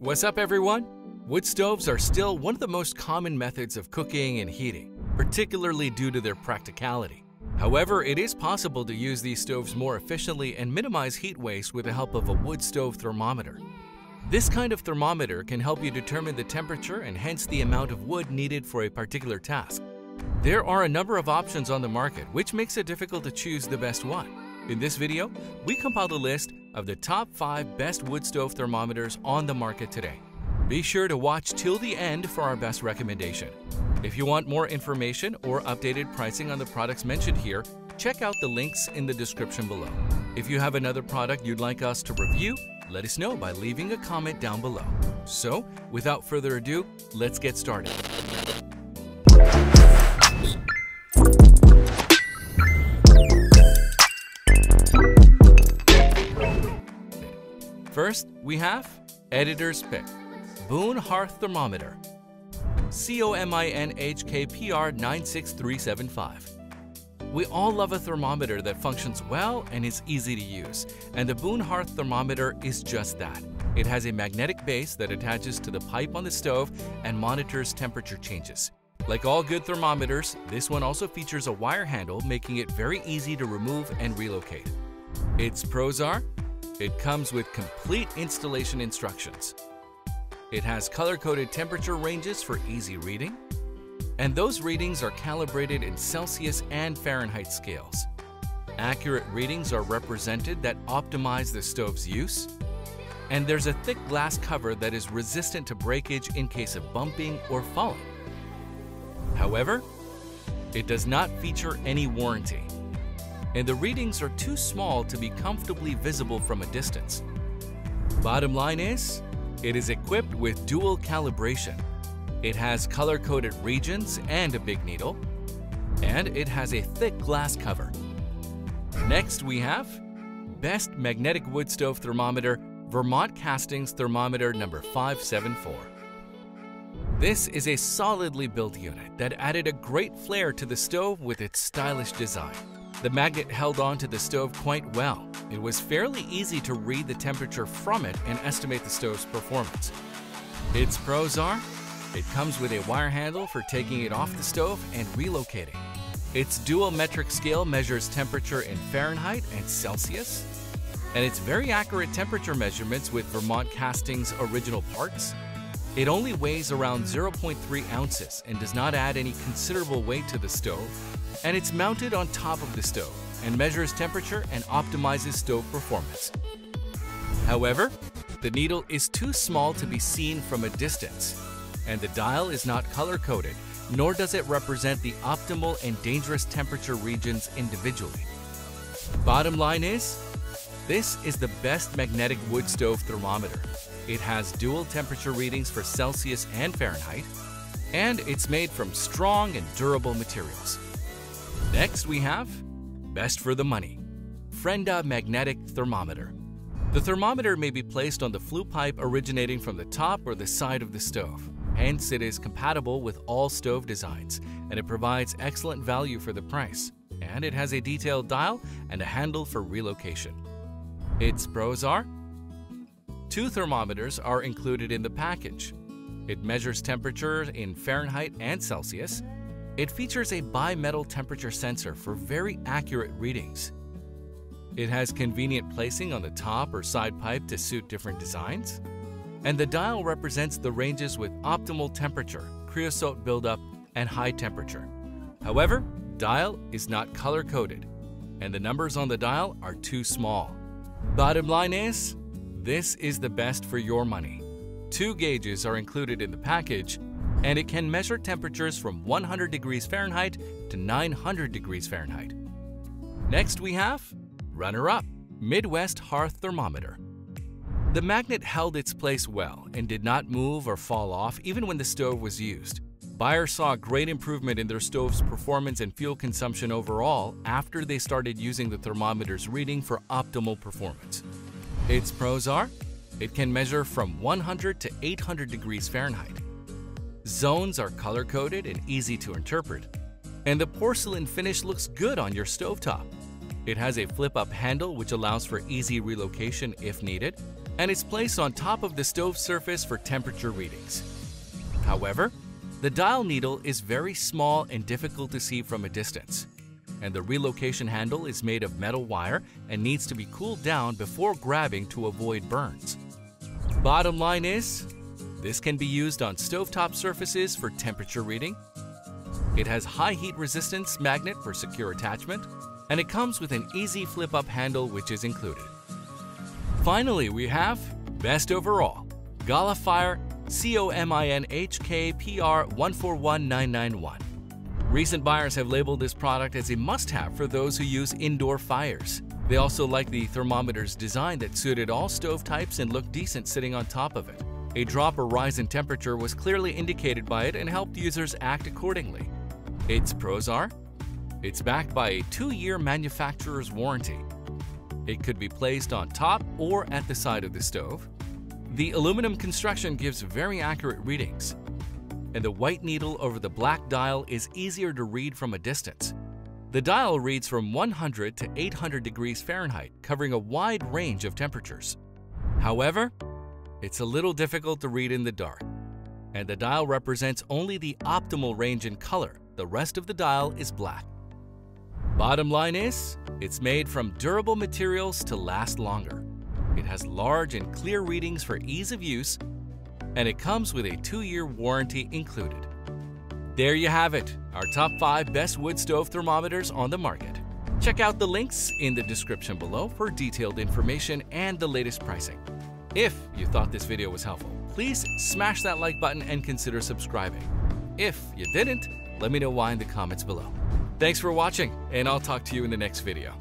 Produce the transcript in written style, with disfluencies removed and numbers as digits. What's up, everyone? Wood stoves are still one of the most common methods of cooking and heating, particularly due to their practicality. However, it is possible to use these stoves more efficiently and minimize heat waste with the help of a wood stove thermometer. This kind of thermometer can help you determine the temperature and hence the amount of wood needed for a particular task. There are a number of options on the market, which makes it difficult to choose the best one. In this video, we compiled a list of the top 5 best wood stove thermometers on the market today. Be sure to watch till the end for our best recommendation. If you want more information or updated pricing on the products mentioned here, check out the links in the description below. If you have another product you'd like us to review, let us know by leaving a comment down below. So, without further ado, let's get started. First, we have Editor's Pick, Boone Hearth Thermometer, COMINHKPR96375. We all love a thermometer that functions well and is easy to use, and the Boone Hearth Thermometer is just that. It has a magnetic base that attaches to the pipe on the stove and monitors temperature changes. Like all good thermometers, this one also features a wire handle, making it very easy to remove and relocate. Its pros are, it comes with complete installation instructions. It has color-coded temperature ranges for easy reading, and those readings are calibrated in Celsius and Fahrenheit scales. Accurate readings are represented that optimize the stove's use, and there's a thick glass cover that is resistant to breakage in case of bumping or falling. However, it does not feature any warranty, and the readings are too small to be comfortably visible from a distance. Bottom line is, it is equipped with dual calibration. It has color-coded regions and a big needle, and it has a thick glass cover. Next we have Best Magnetic Wood Stove Thermometer, Vermont Castings Thermometer number 574. This is a solidly built unit that added a great flair to the stove with its stylish design. The magnet held on to the stove quite well. It was fairly easy to read the temperature from it and estimate the stove's performance. Its pros are, it comes with a wire handle for taking it off the stove and relocating. Its dual metric scale measures temperature in Fahrenheit and Celsius, and it's very accurate temperature measurements with Vermont Castings original parts. It only weighs around 0.3 ounces and does not add any considerable weight to the stove, and it's mounted on top of the stove and measures temperature and optimizes stove performance. However, the needle is too small to be seen from a distance, and the dial is not color-coded, nor does it represent the optimal and dangerous temperature regions individually. Bottom line is, this is the best magnetic wood stove thermometer. It has dual temperature readings for Celsius and Fahrenheit, and it's made from strong and durable materials. Next we have Best for the Money, Frienda Magnetic Thermometer. The thermometer may be placed on the flue pipe originating from the top or the side of the stove. Hence, it is compatible with all stove designs, and it provides excellent value for the price. And it has a detailed dial and a handle for relocation. Its pros are, two thermometers are included in the package. It measures temperature in Fahrenheit and Celsius. It features a bimetal temperature sensor for very accurate readings. It has convenient placing on the top or side pipe to suit different designs. And the dial represents the ranges with optimal temperature, creosote buildup, and high temperature. However, dial is not color-coded, and the numbers on the dial are too small. Bottom line is, this is the best for your money. 2 gauges are included in the package, and it can measure temperatures from 100 degrees Fahrenheit to 900 degrees Fahrenheit. Next we have runner-up, Midwest Hearth Thermometer. The magnet held its place well and did not move or fall off even when the stove was used. Buyers saw great improvement in their stove's performance and fuel consumption overall after they started using the thermometer's reading for optimal performance. Its pros are, it can measure from 100 to 800 degrees Fahrenheit. Zones are color-coded and easy to interpret, and the porcelain finish looks good on your stovetop. It has a flip-up handle which allows for easy relocation if needed, and is placed on top of the stove surface for temperature readings. However, the dial needle is very small and difficult to see from a distance, and the relocation handle is made of metal wire and needs to be cooled down before grabbing to avoid burns. Bottom line is, this can be used on stovetop surfaces for temperature reading. It has high heat resistance magnet for secure attachment, and it comes with an easy flip-up handle which is included. Finally, we have best overall, GalaFire COMINHKPR141991. Recent buyers have labeled this product as a must-have for those who use indoor fires. They also like the thermometer's design that suited all stove types and looked decent sitting on top of it. A drop or rise in temperature was clearly indicated by it and helped users act accordingly. Its pros are, it's backed by a 2-year manufacturer's warranty. It could be placed on top or at the side of the stove. The aluminum construction gives very accurate readings, and the white needle over the black dial is easier to read from a distance. The dial reads from 100 to 800 degrees Fahrenheit, covering a wide range of temperatures. However, it's a little difficult to read in the dark, and the dial represents only the optimal range in color. The rest of the dial is black. Bottom line is, it's made from durable materials to last longer. It has large and clear readings for ease of use, and it comes with a 2-year warranty included. There you have it, our top 5 best wood stove thermometers on the market. Check out the links in the description below for detailed information and the latest pricing. If you thought this video was helpful, please smash that like button and consider subscribing. If you didn't, let me know why in the comments below. Thanks for watching, and I'll talk to you in the next video.